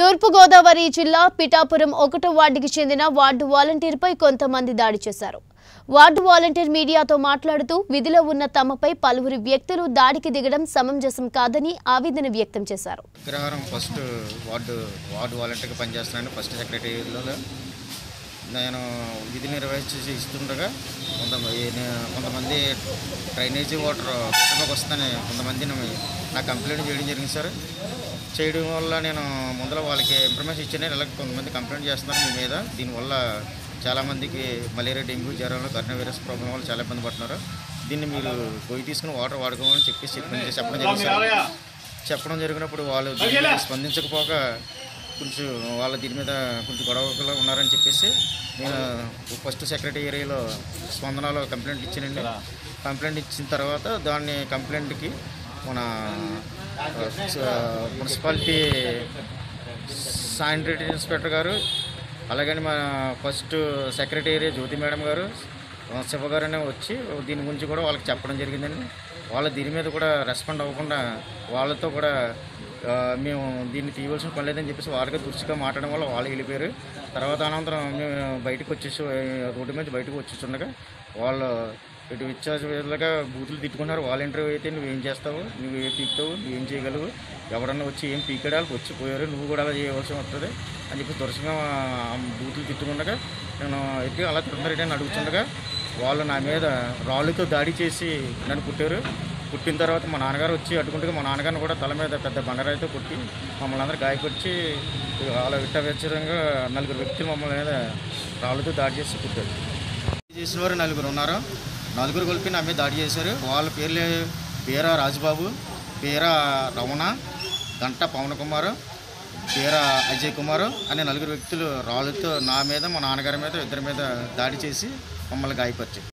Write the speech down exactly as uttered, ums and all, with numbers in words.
తూర్పుగోదావరి జిల్లా పిఠాపురం ఒకటో వార్డుకి చెందిన వార్డు వాలంటీర్పై కొంతమంది దాడి చేశారు. వార్డు వాలంటీర్ మీడియాతో మాట్లాడుతూ విధిలో ఉన్న తమపై పలువురు వ్యక్తులు దాడికి దిగడం సమంజసం కాదని ఆవేదన వ్యక్తం చేశారు. గ్రహారం ఫస్ట్ వార్డు వార్డు వాలంటీర్గా పని చేస్తున్నాను. ఫస్ట్ సెక్రటరీలో నేను విధి నిర్వహించి ఇస్తుండగా కొంతమంది డ్రైనేజీ వాటర్ కుటుంబకు వస్తానే కొంతమంది నా కంప్లైంట్ చేయడం జరిగింది సార్. చేయడం వల్ల నేను ముందర వాళ్ళకి ఇన్ఫర్మేషన్ ఇచ్చాను. ఇలా కొంతమంది కంప్లైంట్ చేస్తున్నారు మీ మీద, దీనివల్ల చాలామందికి మలేరియా, డెంగ్యూ జ్వరంలో కరోనా వైరస్ ప్రాబ్లం వల్ల చాలా ఇబ్బంది పడుతున్నారు. దీన్ని మీరు పోయి తీసుకుని వాటర్ వాడుకోమని చెప్పేసి చెప్పడం చెప్పడం జరిగింది సార్. చెప్పడం జరిగినప్పుడు వాళ్ళు స్పందించకపోక కొంచెం వాళ్ళ దీని మీద కొంచెం గొడవలో ఉన్నారని చెప్పేసి నేను ఫస్ట్ సెక్రటరీలో స్పందనలో కంప్లైంట్ ఇచ్చానండి. కంప్లైంట్ ఇచ్చిన తర్వాత దాన్ని కంప్లైంట్కి మన మున్సిపాలిటీ శానిటరీ ఇన్స్పెక్టర్ గారు, అలాగని మన ఫస్ట్ సెక్రటరీ జ్యోతి మేడం గారు, శివ గారనే వచ్చి దీని గురించి కూడా వాళ్ళకి చెప్పడం జరిగిందండి. వాళ్ళ దీని మీద కూడా రెస్పాండ్ అవ్వకుండా వాళ్ళతో కూడా మేము దీన్ని తీయవలసిన పని లేదని చెప్పేసి వాళ్ళకి దృష్టిగా మాట్లాడడం వల్ల వాళ్ళు వెళ్ళిపోయారు. తర్వాత అనంతరం మేము బయటకు వచ్చేసి రోడ్డు మీద బయటకు వచ్చేస్తుండగా వాళ్ళు ఇటు విచ్చాసుగా బూతులు తిట్టుకున్నారు. వాలంటీర్ అయితే నువ్వేం చేస్తావు, నువ్వు ఏ పీకుతావు, నువ్వేం చేయగలవు, ఎవరన్నా వచ్చి ఏం పీకడానికి వచ్చిపోయారు, నువ్వు కూడా అలా చేయవలసి వస్తుంది అని చెప్పి దృశ్యంగా బూతులు తిట్టుకుండగా నేను ఎక్కి అలా తిరుగుతారని అడుగుతుండగా వాళ్ళు నా మీద రాళ్ళతో దాడి చేసి నన్ను కుట్టారు. పుట్టిన తర్వాత మా నాన్నగారు వచ్చి అడ్డుకుంటే మా నాన్నగారిని కూడా తల మీద పెద్ద బండరాయితో కొట్టి మమ్మల్ని అందరూ గాయపరిచి అలా విట్టవిచ్చరంగా నలుగురు వ్యక్తులు మమ్మల్ని మీద రాళ్ళతో దాడి చేసి పుట్టారు. చేసిన వారు నలుగురు ఉన్నారు. నలుగురు కలిపి నా మీద దాడి చేశారు. వాళ్ళ పేర్లే పేర రాజుబాబు, పేర రమణ, గంట పవన్ కుమార్, పేర అజయ్ కుమార్ అనే నలుగురు వ్యక్తులు రాళ్ళతో నా మీద, మా నాన్నగారి మీద, ఇద్దరి మీద దాడి చేసి మమ్మల్ని గాయపరిచారు.